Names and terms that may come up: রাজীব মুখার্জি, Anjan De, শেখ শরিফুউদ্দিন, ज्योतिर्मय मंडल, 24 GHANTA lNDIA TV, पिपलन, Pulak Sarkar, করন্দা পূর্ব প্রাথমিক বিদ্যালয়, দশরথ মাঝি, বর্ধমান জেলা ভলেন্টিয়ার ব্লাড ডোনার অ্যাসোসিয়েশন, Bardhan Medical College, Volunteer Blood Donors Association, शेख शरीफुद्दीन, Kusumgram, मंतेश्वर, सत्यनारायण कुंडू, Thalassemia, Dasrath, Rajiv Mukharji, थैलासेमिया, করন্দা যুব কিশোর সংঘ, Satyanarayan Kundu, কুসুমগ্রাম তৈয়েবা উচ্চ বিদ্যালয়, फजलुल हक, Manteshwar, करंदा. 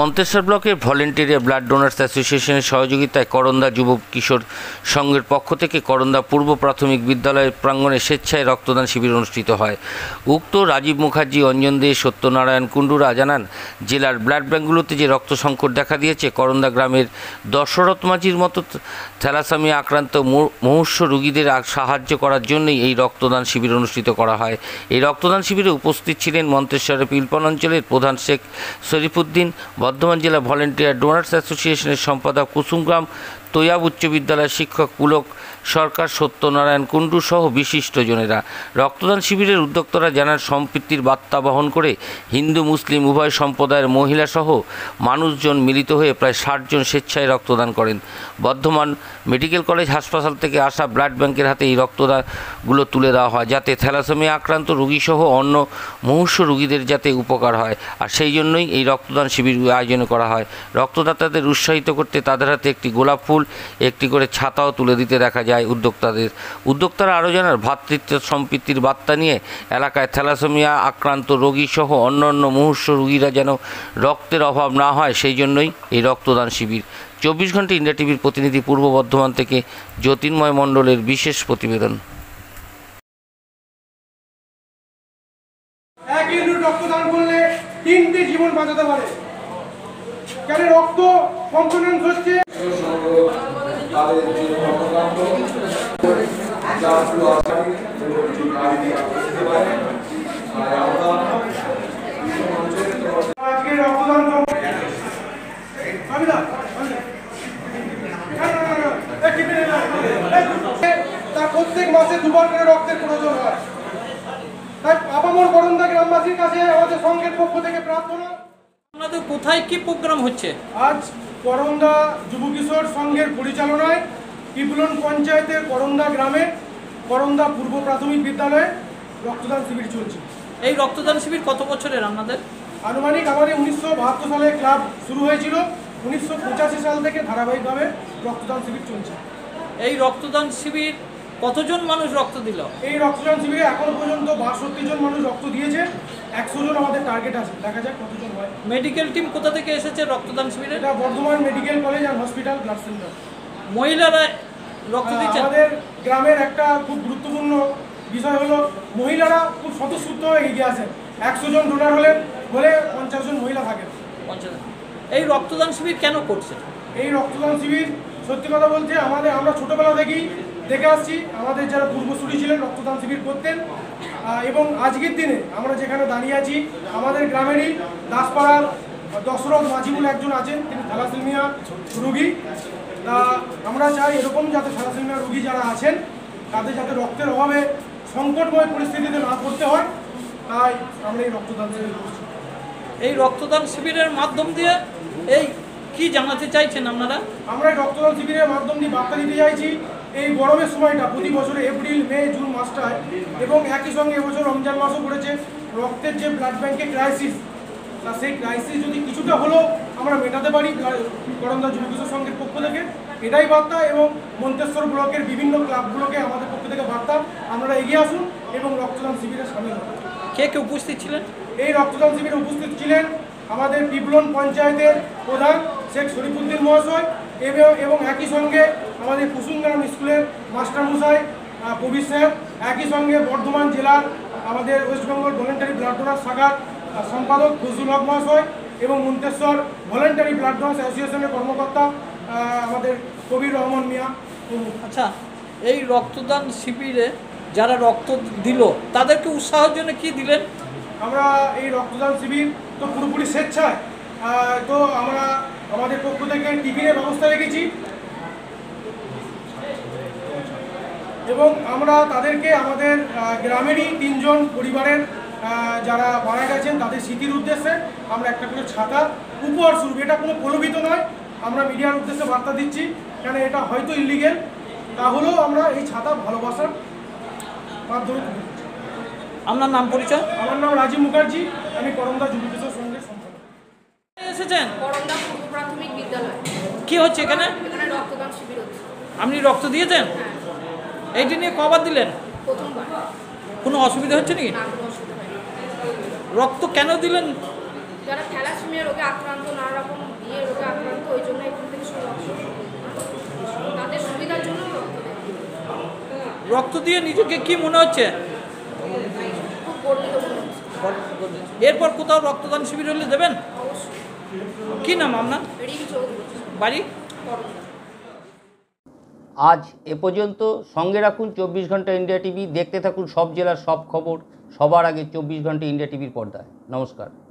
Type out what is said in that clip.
मंतेश्वर ब्लॉकेर volunteer blood donors association सहयोगिताय करंदा युव किशोर संघेर पक्ष थेके करंदा पूर्व प्राथमिक विद्यालय प्रांगणे स्वेच्छाय रक्तदान शिविर अनुष्ठित हय। उक्त राजीव मुखार्जी, अंजन दे, सत्यनारायण कुंडुरा जानान जिलार ब्लाड बैंकगुलोते जे रक्त संकट देखा दियेछे करंदा ग्रामेर दशरथ माझिर मतो थैलासेमिया आक्रांत मुमुक्षु रोगीदेर साहाय्य करार जन्यई एई रक्तदान शिविर अनुष्ठित करा हय। एई रक्तदान शिविरे उपस्थित छिलेन मंतेश्वर पिलपन अंचलेर प्रधान शेख शरीफुद्दीन, बर्धमान जिला वॉलंटियर डोनार्स एसोसिएशन सम्पादक कुसुमग्राम, तैयाब उच्च विद्यालय शिक्षक पुलक सरकार, सत्यनारायण कुंडू सह विशिष्टजनेरा। रक्तदान शिविर उद्योक्तारा जानान सम्प्रीतिर बार्ता बहन करे हिंदू मुसलिम उभय सम्प्रदायेर महिला सह मानुषजन मिलित हये प्राय 60 जन स्वेच्छाय रक्तदान करेन। बर्धमान मेडिकल कलेज हासपाताल थेके आसा ब्लाड बैंकेर हाते एई रक्तदानगुलो तुले देওয়া हय जाते थैलासेमिया आक्रांत रोगी सह अन्य मुमुक्षु रोगीदेर जाते उपकार हय आर सेई जन्यई एई रक्तदान शिबिर आयोजन करा हय। रक्तदातादेर उत्साहित करते तादेर हाते एकटी गोलाप फुल एक छाताओ तुले दिते देखा जाए उद्योक्तादेर। उद्योक्तारा आरो जानार भ्रातृत्व सम्प्रीतिर बार्ता निये एलाकाय थैलासेमिया आक्रांत रोगी सह अन्यान्य मुमुक्षु रोगीरा जेन रक्तेर अभाव ना हय सेई जन्यई एई रक्तदान शिबिर। 24 घंटा इंडिया टीभिर प्रतिनिधि पूर्व बर्धमान थेके ज्योतिर्मय मंडलेर विशेष प्रतिवेदन। प्रत्येक मासे दुबार करे रक्तेर प्रयोजन हय ताई आबामोर बरंदा ग्रामवासीर काछे आमादेर संघेर पक्ष थेके प्रार्थना। আমাদের কোথায় কি প্রোগ্রাম হচ্ছে আজ? করন্দা যুব কিশোর সংঘের পরিচালনায় পিপলন পঞ্চায়েতের করন্দা গ্রামে করন্দা পূর্ব প্রাথমিক বিদ্যালয়ে রক্তদান শিবির চলছে। এই রক্তদান শিবির কত বছরের? আমাদের আনুমানিক আমাদের 1972 সালে ক্লাব শুরু হয়েছিল, 1985 সাল থেকে ধারাবাহিকভাবে রক্তদান শিবির চলছে। এই রক্তদান শিবির কতজন মানুষ রক্ত দিল? এই রক্তদান শিবিরে এখনো পর্যন্ত 62 জন মানুষ রক্ত দিয়েছে, 100 জন আমাদের টার্গেট আছে, দেখা যাক কতজন হয়। মেডিকেল টিম কোথা থেকে এসেছে রক্তদান শিবিরে? এটা বর্ধমান মেডিকেল কলেজ আর হসপিটাল ব্লাড সেন্টার। মহিলারা রক্ত দিচ্ছে। আমাদের গ্রামের একটা খুব গুরুত্বপূর্ণ বিষয় হলো মহিলারা খুব স্বতঃস্ফূর্ত হয়ে এগিয়ে আসে। 100 জন ডোনার হলে 50 জন মহিলা থাকে। 50। এই রক্তদান শিবির কেন করছে? এই রক্তদান শিবির সত্যি কথা বলতে আমরা ছোটবেলা থেকে देखे आसছি আমাদের যারা পূর্বসূরি ছিলেন রক্তদান শিবির করতেন এবং আজকের দিনে আমরা যেখানে দাঁড়িয়ে আছি আমাদের গ্রামেরই দাসপাড়ার দশরথ মাঝি বলে একজন আছেন, তিনি থ্যালাসেমিয়া রোগী। আমরা চাই এরকম যাতে থ্যালাসেমিয়া রোগী যারা আছেন তাদের যাতে রক্তের অভাবে সংকটময় পরিস্থিতিতে না পড়তে হয়, তাই আমরা এই রক্তদান শিবির করছি। এই রক্তদান শিবিরের মাধ্যম দিয়ে এই কি জানাতে চাইছেন আপনারা? আমরা রক্তদান শিবিরের মাধ্যম দিয়ে বার্তা দিতে চাইছি এই গরমের সময়টা প্রতি বছরে এপ্রিল মে জুন মাসটায় এবং একই সঙ্গে এবছর রমজান মাসও পড়েছে, রক্তের যে ব্লাড ব্যাংকে ক্রাইসিস তা সেই ক্রাইসিস যদি কিছুটা হলেও আমরা মেটাতে পারি করন্দা যুব কিশোর সংঘের পক্ষ থেকে এটাই বার্তা এবং মন্তেশ্বর ব্লকের বিভিন্ন ক্লাবগুলোকে আমাদের পক্ষ থেকে বার্তা, আমরা এগিয়ে আসুন এবং রক্তদান শিবিরে সামিল হন। কে কে উপস্থিত ছিলেন এই রক্তদান শিবিরে? উপস্থিত ছিলেন আমাদের পিপলন পঞ্চায়েতের প্রধান শেখ শরীফুদ্দিন মহাশয় এবং একই সঙ্গে আমাদের কুসুমগ্রাম স্কুলের মাস্টারমশাই কবির সাহেব, একই সঙ্গে বর্ধমান জেলার আমাদের ওয়েস্টবেঙ্গল ভলেন্টারি ব্লাড ডোনার্স শাখার সম্পাদক ফজলুল হক মহাশয় এবং মন্তেশ্বর ভলেন্টারি ব্লাড ডোনার্স অ্যাসোসিয়েশনের কর্মকর্তা আমাদের কবির রহমান মিয়ান। আচ্ছা, এই রক্তদান শিবিরে যারা রক্ত দিল তাদেরকে উৎসাহের জন্য কী দিলেন? আমরা এই রক্তদান শিবির তো পুরোপুরি স্বেচ্ছায়, তো আমরা আমাদের পক্ষ থেকে টিফিনের ব্যবস্থা রেখেছি এবং আমরা তাদেরকে আমাদের গ্রামেরই তিনজন পরিবারের যারা মারা গেছেন তাদের স্মৃতির উদ্দেশ্যে আমরা একটা করে ছাতা উপহার স্বরূপ, এটা কোনো প্রলোভিত নয়, আমরা মিডিয়ার উদ্দেশ্যে বার্তা দিচ্ছি কেন এটা হয়তো ইলিগেল, তাহলেও আমরা এই ছাতা ভালোবাসার মাধ্যমে। আপনার নাম পরিচয়? আমার নাম রাজীব মুখার্জি, আমি করন্দা যুব কিশোর সংঘের সম্পাদক। এসেছেন করন্দা পূর্ব প্রাথমিক বিদ্যালয়। কি হচ্ছে এখানে? এখানে রক্তদান শিবির হচ্ছে। আপনি রক্ত দিয়েছেন? এইটি নিয়ে কবার দিলেন? প্রথমবার। কোনো অসুবিধা হচ্ছে নাকি? না, কোনো অসুবিধা হয়নি। রক্ত কেন দিলেন? যারা থ্যালাসেমিয়া রোগে আক্রান্ত, নানা রকম ইয়ে রোগে আক্রান্ত, ওই জন্য এখান থেকে সব তাদের সুবিধার জন্য রক্ত দিয়ে নিজেকে কি মনে হচ্ছে? খুব গর্বিত মনে হচ্ছে। এরপর কোথাও রক্তদান শিবির হলে দেবেন? কি নাম আপনার? বাড়ি? আজ এ পর্যন্ত। সঙ্গে রাখুন 24 ঘন্টা ইন্ডিয়া টিভি, দেখতে থাকুন সব জেলার সব খবর সবার আগে 24 ঘন্টা ইন্ডিয়া টিভির পর্দায়। নমস্কার।